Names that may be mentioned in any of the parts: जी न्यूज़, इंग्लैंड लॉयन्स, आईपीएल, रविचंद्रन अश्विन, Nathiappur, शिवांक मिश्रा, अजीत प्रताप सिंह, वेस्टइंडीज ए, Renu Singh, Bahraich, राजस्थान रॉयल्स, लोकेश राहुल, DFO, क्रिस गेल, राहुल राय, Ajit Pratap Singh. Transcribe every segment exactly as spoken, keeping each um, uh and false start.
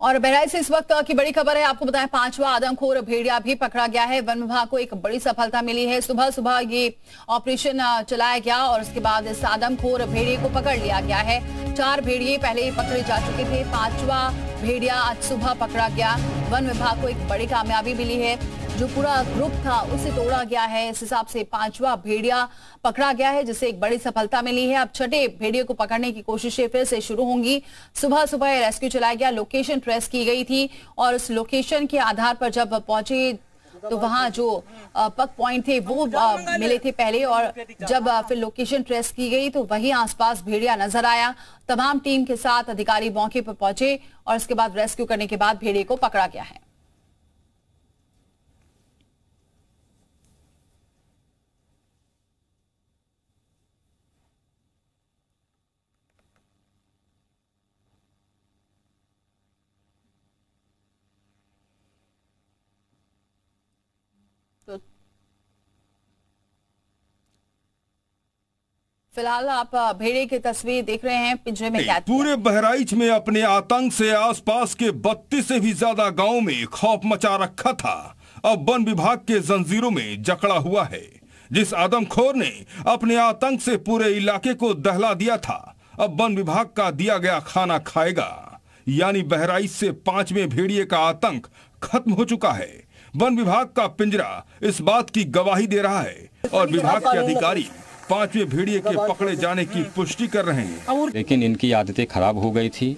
और बहराइच से इस वक्त की बड़ी खबर है, आपको बताएं पांचवा आदमखोर भेड़िया भी पकड़ा गया है। वन विभाग को एक बड़ी सफलता मिली है। सुबह सुबह ये ऑपरेशन चलाया गया और उसके बाद इस आदमखोर भेड़िए को पकड़ लिया गया है। चार भेड़िए पहले ही पकड़े जा चुके थे, पांचवा भेड़िया आज सुबह पकड़ा गया। वन विभाग को एक बड़ी कामयाबी मिली है, जो पूरा ग्रुप था उसे तोड़ा गया है। इस हिसाब से पांचवा भेड़िया पकड़ा गया है, जिसे एक बड़ी सफलता मिली है। अब छठे भेड़िए को पकड़ने की कोशिशें फिर से शुरू होंगी। सुबह सुबह रेस्क्यू चलाया गया, लोकेशन ट्रेस की गई थी और उस लोकेशन के आधार पर जब पहुंचे तो वहां जो पक पॉइंट थे वो मिले थे पहले, और जब फिर लोकेशन ट्रेस की गई तो वही आसपास भेड़िया नजर आया। तमाम टीम के साथ अधिकारी मौके पर पहुंचे और उसके बाद रेस्क्यू करने के बाद भेड़िए को पकड़ा गया है। तो फिलहाल आप भेड़िए की तस्वीर देख रहे हैं पिंजरे में कैद। पूरे बहराइच में अपने आतंक से आसपास के बत्तीस से भी ज्यादा गांवों में खौफ मचा रखा था, अब वन विभाग के जंजीरों में जकड़ा हुआ है। जिस आदमखोर ने अपने आतंक से पूरे इलाके को दहला दिया था, अब वन विभाग का दिया गया खाना खाएगा। यानी बहराइच से पांचवें भेड़िए का आतंक खत्म हो चुका है। वन विभाग का पिंजरा इस बात की गवाही दे रहा है और विभाग के अधिकारी पांचवें भेड़िए के पकड़े जाने की पुष्टि कर रहे हैं। लेकिन इनकी आदतें खराब हो गई थी,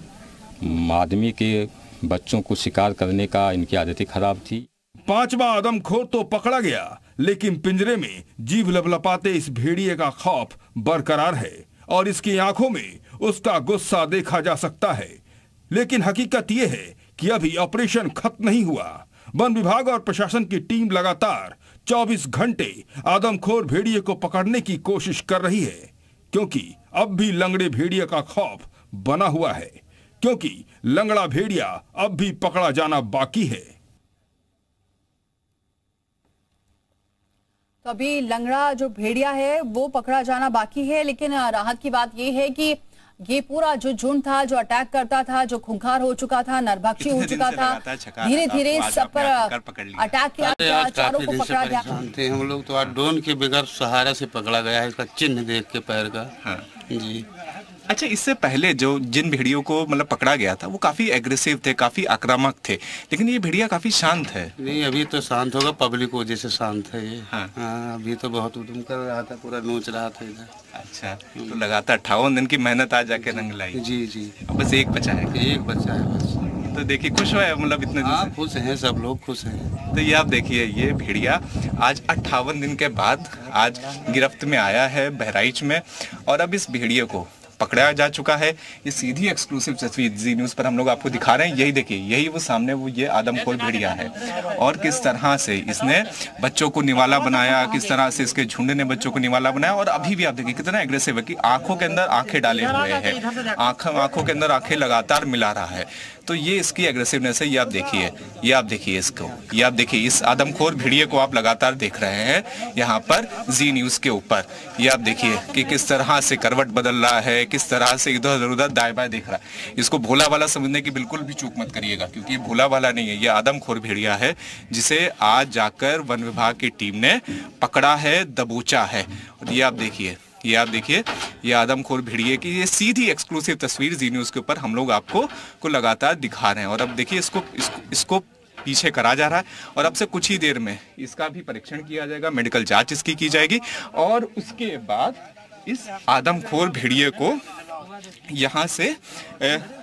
आदमी के बच्चों को शिकार करने का इनकी आदतें खराब थी। पांचवा आदमखोर तो पकड़ा गया, लेकिन पिंजरे में जीभ लपलपाते इस भेड़िए का खौफ बरकरार है और इसकी आंखों में उसका गुस्सा देखा जा सकता है। लेकिन हकीकत ये है कि अभी ऑपरेशन खत्म नहीं हुआ। वन विभाग और प्रशासन की टीम लगातार चौबीस घंटे आदमखोर भेड़िए को पकड़ने की कोशिश कर रही है, क्योंकि अब भी लंगड़े भेड़िए का खौफ बना हुआ है, क्योंकि लंगड़ा भेड़िया अब भी पकड़ा जाना बाकी है। तो अभी लंगड़ा जो भेड़िया है वो पकड़ा जाना बाकी है, लेकिन राहत की बात यह है कि ये पूरा जो झुंड था, जो अटैक करता था, जो खूंखार हो चुका था, नरभक्षी हो चुका था, धीरे धीरे सब पर अटैक किया गया, चारों को पकड़ा गया। जानते हैं हम लोग तो आज ड्रोन के बगैर सहारा से पकड़ा गया है, इसका चिन्ह देख के पैर का। हाँ। जी अच्छा, इससे पहले जो जिन भेड़ियों को मतलब पकड़ा गया था वो काफी एग्रेसिव थे, काफी आक्रामक थे, लेकिन ये भेड़िया काफी शांत है। नहीं, अभी तो शांत होगा, पब्लिक वजह से शांत है ये। हाँ। आ, अभी तो बहुत उदम कर रहा था, पूरा नोच रहा था इधर। अच्छा, तो लगातार अट्ठावन दिन की मेहनत आज जाके रंग लाई। जी जी, बस एक बच्चा है, एक बच्चा है बस। तो देखिए खुश है, मतलब इतने खुश हैं, सब लोग खुश हैं। तो ये आप देखिए, ये भेड़िया आज अट्ठावन दिन के बाद आज गिरफ्त में आया है बहराइच में, और अब इस भेड़िए को पकड़ा जा चुका है। ये सीधी एक्सक्लूसिव तस्वीर जी न्यूज़ पर हम लोग आपको दिखा रहे हैं। यही देखिए, यही वो सामने वो ये आदमखोर भेड़िया है, और किस तरह से इसने बच्चों को निवाला बनाया, किस तरह से इसके झुंड ने बच्चों को निवाला बनाया। और अभी भी आप देखिए कितना एग्रेसिव है कि आंखों के अंदर आंखें डाले हुए हैं, आंख आंखों के अंदर आंखें लगातार मिला रहा है। तो ये इसकी एग्रेसिवनेस है। ये आप देखिए, ये आप देखिए इसको, ये आप देखिए इस आदमखोर भेड़िए को आप लगातार देख रहे हैं यहाँ पर जी न्यूज़ के ऊपर। ये आप देखिए कि किस तरह से करवट बदल रहा है, किस तरह से इधर उधर दाएं बाएं देख रहा है। इसको भोला वाला समझने की बिल्कुल भी चूक मत करिएगा, क्योंकि ये भोला वाला नहीं है, ये आदमखोर भेड़िया है, जिसे आज जाकर वन विभाग की टीम ने पकड़ा है, दबोचा है। और ये आप देखिए, ये आप देखिए, ये आदमखोर भेड़िए की ये सीधी एक्सक्लूसिव तस्वीर जी न्यूज़ के ऊपर हम लोग आपको को लगातार दिखा रहे हैं। और अब देखिए इसको इसको, इसको पीछे करा जा रहा है, और अब से कुछ ही देर में इसका भी परीक्षण किया जाएगा, मेडिकल जांच इसकी की जाएगी, और उसके बाद इस आदमखोर भेड़िए को यहाँ से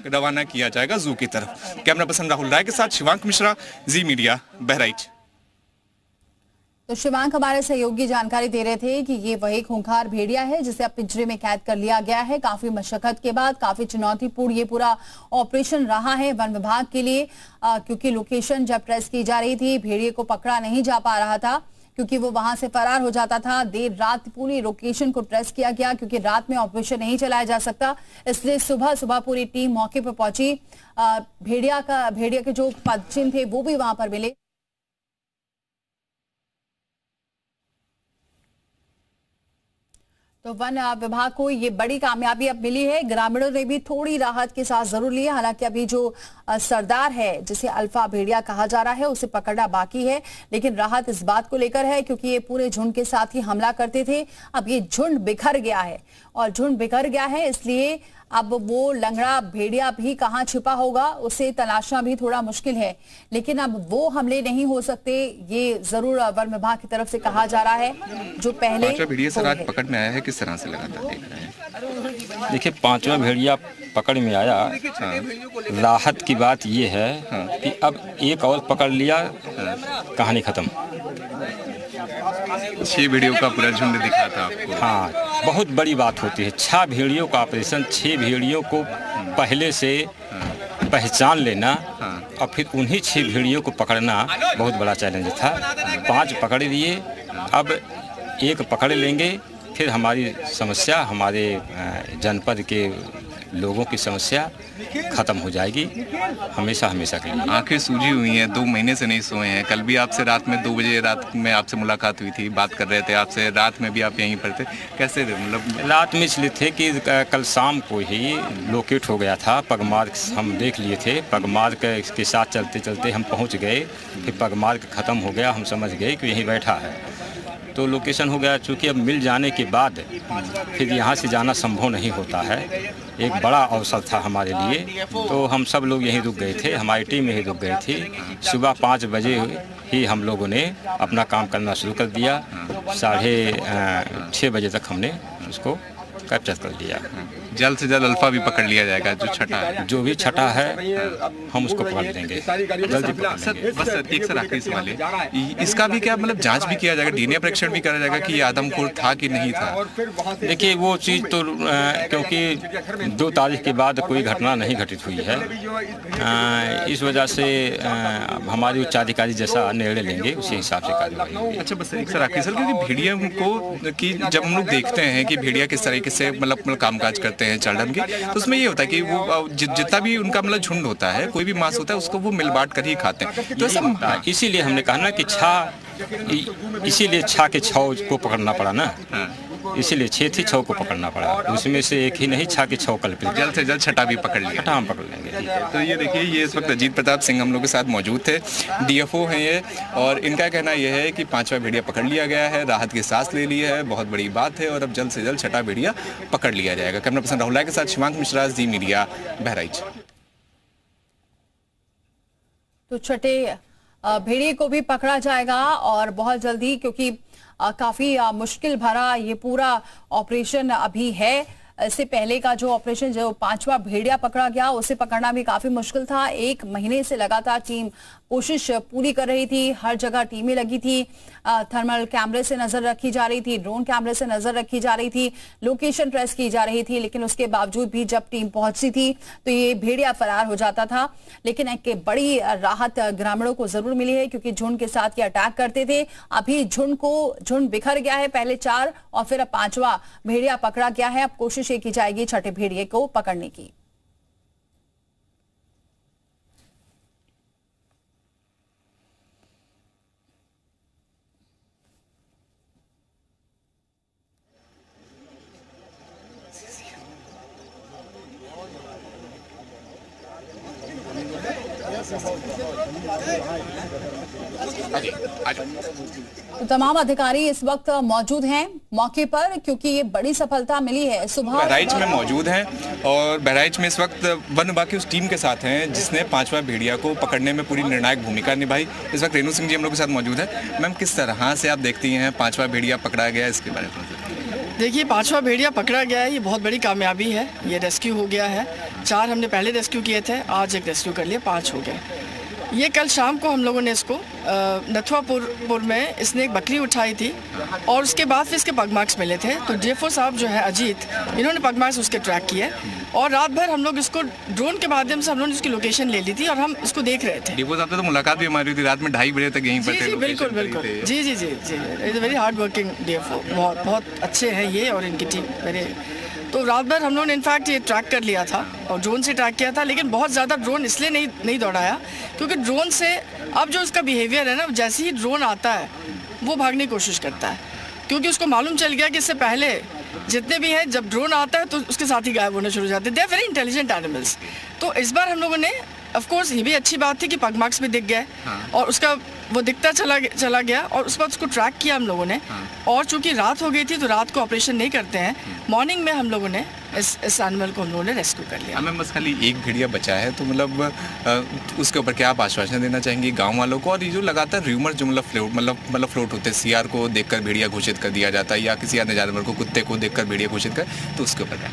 रवाना किया जाएगा जू की तरफ। कैमरा पर्सन राहुल राय के साथ शिवांक मिश्रा, जी मीडिया, बहराइच। तो शिवांक हमारे सहयोगी जानकारी दे रहे थे कि ये वही खूंखार भेड़िया है जिसे अब पिंजरे में कैद कर लिया गया है। काफी मशक्कत के बाद, काफी चुनौतीपूर्ण ये पूरा ऑपरेशन रहा है वन विभाग के लिए, आ, क्योंकि लोकेशन जब ट्रेस की जा रही थी, भेड़िए को पकड़ा नहीं जा पा रहा था क्योंकि वो वहां से फरार हो जाता था। देर रात पूरी लोकेशन को ट्रेस किया गया, क्योंकि रात में ऑपरेशन नहीं चलाया जा सकता, इसलिए सुबह सुबह पूरी टीम मौके पर पहुंची। भेड़िया का भेड़िया के जो पदचिन्ह थे वो भी वहां पर मिले। तो वन विभाग को ये बड़ी कामयाबी अब मिली है। ग्रामीणों ने भी थोड़ी राहत की सांस जरूर ली है। हालांकि अभी जो सरदार है जिसे अल्फा भेड़िया कहा जा रहा है उसे पकड़ना बाकी है, लेकिन राहत इस बात को लेकर है क्योंकि ये पूरे झुंड के साथ ही हमला करते थे। अब ये झुंड बिखर गया है और झुंड बिखर गया है इसलिए अब वो लंगड़ा भेड़िया भी कहाँ छिपा होगा उसे तलाशना भी थोड़ा मुश्किल है। लेकिन अब वो हमले नहीं हो सकते, ये जरूर वन विभाग की तरफ से कहा जा रहा है। जो पहले भेड़िया सर आज पकड़ में आया है, किस तरह से लगातार देख रहे हैं? देखिए, पांचवा भेड़िया पकड़ में आया। राहत की बात ये है कि अब एक और पकड़ लिया, कहानी खत्म। छह भेड़ियों का पूरा झुंड दिखा था आपको। हाँ, बहुत बड़ी बात होती है। छह भेड़ियों का ऑपरेशन, छह भेड़ियों को पहले से पहचान लेना और फिर उन्हीं छह भेड़ियों को पकड़ना बहुत बड़ा चैलेंज था। पांच पकड़ लिए, अब एक पकड़ लेंगे फिर हमारी समस्या, हमारे जनपद के लोगों की समस्या खत्म हो जाएगी हमेशा हमेशा के लिए। आंखें सूजी हुई हैं, दो महीने से नहीं सोए हैं। कल भी आपसे रात में दो बजे रात में आपसे मुलाकात हुई थी, बात कर रहे थे आपसे, रात में भी आप यहीं पर थे। कैसे मतलब? रात में इसलिए थे कि कल शाम को ही लोकेट हो गया था। पगमार्ग हम देख लिए थे, पगमार्ग के साथ चलते चलते हम पहुँच गए। फिर पगमार्ग खत्म हो गया, हम समझ गए कि यहीं बैठा है, तो लोकेशन हो गया। चूँकि अब मिल जाने के बाद फिर यहाँ से जाना संभव नहीं होता है। एक बड़ा अवसर था हमारे लिए, तो हम सब लोग यहीं रुक गए थे, हमारी टीम यहीं रुक गई थी। सुबह पाँच बजे ही हम लोगों ने अपना काम करना शुरू कर दिया। साढ़े छः बजे तक हमने उसको कैप्चर कर लिया। जल्द से जल्द अल्फा भी पकड़ लिया जाएगा, जो छठा है, जो भी छठा है हम उसको पकड़ देंगे जल्दी। बस एक सर आखिरी सवाल है, इसका भी क्या मतलब जांच भी किया जाएगा, डीएनए परीक्षण भी करा जाएगा कि ये आदमखोर था कि नहीं था? देखिए, वो चीज़ तो क्योंकि दो तारीख के बाद कोई घटना नहीं घटित हुई है, इस वजह से हमारे उच्चाधिकारी जैसा निर्णय लेंगे उसी हिसाब से कार्रवाई होगी। अच्छा, बस एक सर आखिरी सर, क्योंकि भेड़िया को कि जब हम लोग देखते हैं कि भेड़िया किस तरीके से मतलब अपना कामकाज करते हैं चार्डम की, तो उसमें ये होता है कि वो जि, जितना भी उनका मतलब झुंड होता है, कोई भी मांस होता है, उसको वो मिल बांट कर ही खाते हैं। तो सब इसीलिए हमने कहा ना कि छह, इसीलिए छह के छह को पकड़ना पड़ा ना। हाँ। इसीलिए छह थी, छह को पकड़ना पड़ा, उसमें से एक ही नहीं, छह के छह कल्पित। जल्द से जल्द छठा भी पकड़ लिया, छठा हम पकड़ लेंगे। तो ये देखिए, ये इस वक्त अजीत प्रताप सिंह हम लोग के साथ मौजूद थे, डीएफओ हैं ये, और इनका कहना यह है कि पांचवा भेड़िया पकड़ लिया गया है, राहत की सांस ले ली है, बहुत बड़ी बात है, और अब जल्द से जल्द छठा भेड़िया पकड़ लिया जाएगा। कैमरा पर्सन राहुल के साथ शिवांक मिश्रा, जी मीडिया, बहराइच। तो छठे भेड़िए को भी पकड़ा जाएगा और बहुत जल्दी, क्योंकि आ, काफी आ, मुश्किल भरा ये पूरा ऑपरेशन अभी है। इससे पहले का जो ऑपरेशन, जो पांचवा भेड़िया पकड़ा गया, उसे पकड़ना भी काफी मुश्किल था। एक महीने से लगातार टीम कोशिश पूरी कर रही थी, हर जगह टीमें लगी थी, थर्मल कैमरे से नजर रखी जा रही थी, ड्रोन कैमरे से नजर रखी जा रही थी, लोकेशन ट्रेस की जा रही थी, लेकिन उसके बावजूद भी जब टीम पहुंचती थी तो ये भेड़िया फरार हो जाता था। लेकिन एक बड़ी राहत ग्रामीणों को जरूर मिली है क्योंकि झुंड के साथ ये अटैक करते थे। अभी झुंड को झुंड बिखर गया है, पहले चार और फिर अब पांचवा भेड़िया पकड़ा गया है। अब कोशिश की जाएगी छठे भेड़िए को पकड़ने की। तो तमाम अधिकारी इस वक्त मौजूद हैं मौके पर क्योंकि ये बड़ी सफलता मिली है। सुबह बहराइच में मौजूद हैं और बहराइच में इस वक्त वन विभाग की उस टीम के साथ हैं जिसने पांचवा भेड़िया को पकड़ने में पूरी निर्णायक भूमिका निभाई। इस वक्त रेणु सिंह जी हम लोग के साथ मौजूद है। मैम, किस तरह से आप देखती हैं पांचवा भेड़िया पकड़ा गया, इसके बारे में? देखिए, पांचवा भेड़िया पकड़ा गया है, ये बहुत बड़ी कामयाबी है। ये रेस्क्यू हो गया है, चार हमने पहले रेस्क्यू किए थे, आज एक रेस्क्यू कर लिए, पाँच हो गए। ये कल शाम को हम लोगों ने इसको नथुआपुर में इसने एक बकरी उठाई थी और उसके बाद फिर इसके पगमार्क्स मिले थे। तो डीएफओ साहब जो है अजीत, इन्होंने पगमार्क्स उसके ट्रैक किए और रात भर हम लोग इसको ड्रोन के माध्यम से हम लोगों ने उसकी लोकेशन ले ली थी और हम इसको देख रहे थे। डीएफओ साहब से तो मुलाकात भी हमारी थी, रात में ढाई बजे तक यहीं पर थे। बिल्कुल बिल्कुल, जी जी जी जी। Is very hard working DFO, बहुत बहुत अच्छे हैं ये और इनकी टीम। वेरी तो रात भर हम लोगों ने इनफैक्ट ये ट्रैक कर लिया था और ड्रोन से ट्रैक किया था, लेकिन बहुत ज़्यादा ड्रोन इसलिए नहीं नहीं दौड़ाया क्योंकि ड्रोन से अब जो उसका बिहेवियर है ना, जैसे ही ड्रोन आता है वो भागने की कोशिश करता है क्योंकि उसको मालूम चल गया कि इससे पहले जितने भी हैं जब ड्रोन आता है तो उसके साथ ही गायब होना शुरू हो जाते हैं। They are very intelligent animals. तो इस बार हम लोगों ने ऑफकोर्स ये भी अच्छी बात थी कि पग मार्क्स भी दिख गए हाँ। और उसका वो दिखता चला चला गया और उसके बाद उसको ट्रैक किया हम लोगों ने हाँ। और चूँकि रात हो गई थी तो रात को ऑपरेशन नहीं करते हैं, मॉर्निंग में हम लोगों ने इस इस एनिमल को हम लोगों ने रेस्क्यू कर लिया। हमें बस खाली एक भेड़िया बचा है, तो मतलब उसके ऊपर क्या आप आश्वासन देना चाहेंगे गांव वालों को? और ये जो लगातार र्यूमर जो मतलब फ्लोट मतलब मतलब फ्लोट होते हैं, सीआर को देखकर भेड़िया घोषित कर दिया जाता है या किसी अन्य जानवर को, कुत्ते को देखकर भेड़िया घोषित कर, तो उसके ऊपर क्या?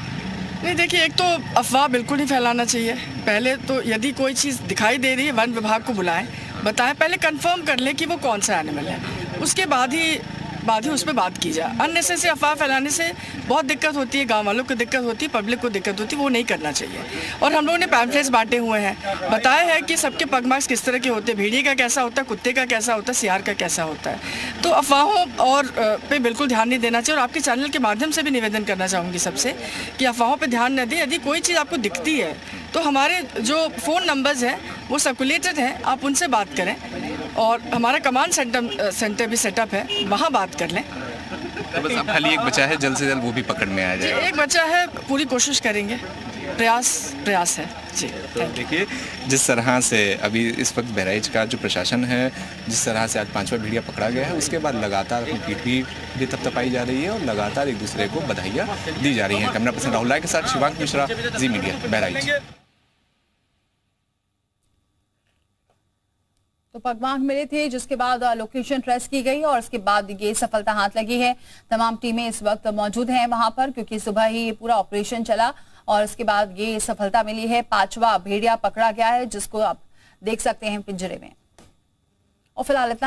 नहीं देखिए, एक तो अफवाह बिल्कुल नहीं फैलाना चाहिए। पहले तो यदि कोई चीज़ दिखाई दे रही है वन विभाग को बुलाएं, बताएं, पहले कंफर्म कर लें कि वो कौन सा एनिमल है, उसके बाद ही बाद ही उस पर बात की जाए। अननेसेसरी अफवाह फैलाने से बहुत दिक्कत होती है, गांव वालों को दिक्कत होती है, पब्लिक को दिक्कत होती है, वो नहीं करना चाहिए। और हम लोगों ने पैम्फलेट्स बांटे हुए हैं, बताया है कि सबके पग मार्क्स किस तरह के होते हैं, भेड़िए का कैसा होता है, कुत्ते का कैसा होता है, सियार का कैसा होता है। तो अफवाहों और पे बिल्कुल ध्यान नहीं देना चाहिए। और आपके चैनल के माध्यम से भी निवेदन करना चाहूँगी सबसे कि अफवाहों पर ध्यान न दें। यदि कोई चीज़ आपको दिखती है तो हमारे जो फ़ोन नंबर्स हैं वो सर्कुलेटेड हैं, आप उनसे बात करें और हमारा कमांड सेंटर सेंटर भी सेटअप है, वहाँ बात कर लें। तो बस अब खाली एक बच्चा है, जल्द से जल्द वो भी पकड़ में आ जाएगा। एक बच्चा है, पूरी कोशिश करेंगे, प्रयास प्रयास है जी। तो देखिए, जिस तरह से अभी इस वक्त बहराइच का जो प्रशासन है, जिस तरह से आज पाँचवा भेड़िया पकड़ा गया है, उसके बाद लगातार अपनी पीठ भी, भी थपथपाई जा रही है और लगातार एक दूसरे को बधाइयाँ दी जा रही हैं। कैमरा पर्सन राहुल राय के साथ शिवांक मिश्रा, जी मीडिया, बहराइच। तो पग मार्क्स मिले थे, जिसके बाद लोकेशन ट्रेस की गई और उसके बाद ये सफलता हाथ लगी है। तमाम टीमें इस वक्त मौजूद हैं वहां पर, क्योंकि सुबह ही ये पूरा ऑपरेशन चला और उसके बाद ये सफलता मिली है। पांचवा भेड़िया पकड़ा गया है, जिसको आप देख सकते हैं पिंजरे में। और फिलहाल इतना